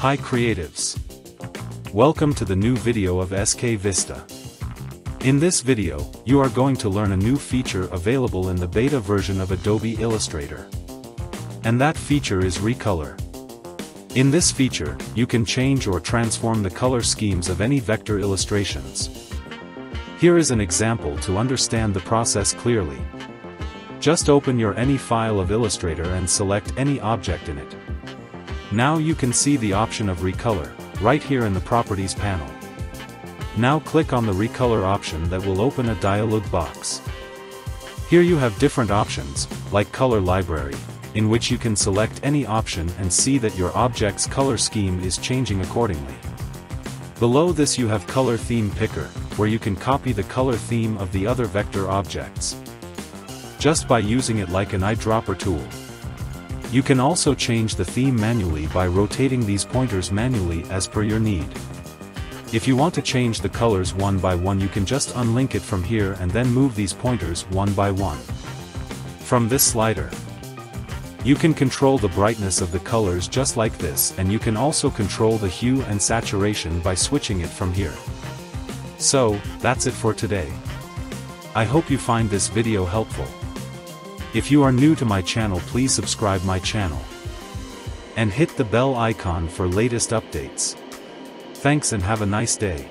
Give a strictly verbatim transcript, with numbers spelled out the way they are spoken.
Hi creatives. Welcome to the new video of S K Vista. In this video, you are going to learn a new feature available in the beta version of Adobe Illustrator. And that feature is recolor. In this feature, you can change or transform the color schemes of any vector illustrations. Here is an example to understand the process clearly. Just open your any file of Illustrator and select any object in it. Now you can see the option of recolor, right here in the Properties panel. Now click on the recolor option that will open a dialog box. Here you have different options, like Color Library, in which you can select any option and see that your object's color scheme is changing accordingly. Below this you have Color Theme Picker, where you can copy the color theme of the other vector objects, just by using it like an eyedropper tool. You can also change the theme manually by rotating these pointers manually as per your need. If you want to change the colors one by one, you can just unlink it from here and then move these pointers one by one. From this slider, you can control the brightness of the colors just like this, and you can also control the hue and saturation by switching it from here. So, that's it for today. I hope you find this video helpful. If you are new to my channel, please subscribe my channel and hit the bell icon for latest updates. Thanks and have a nice day.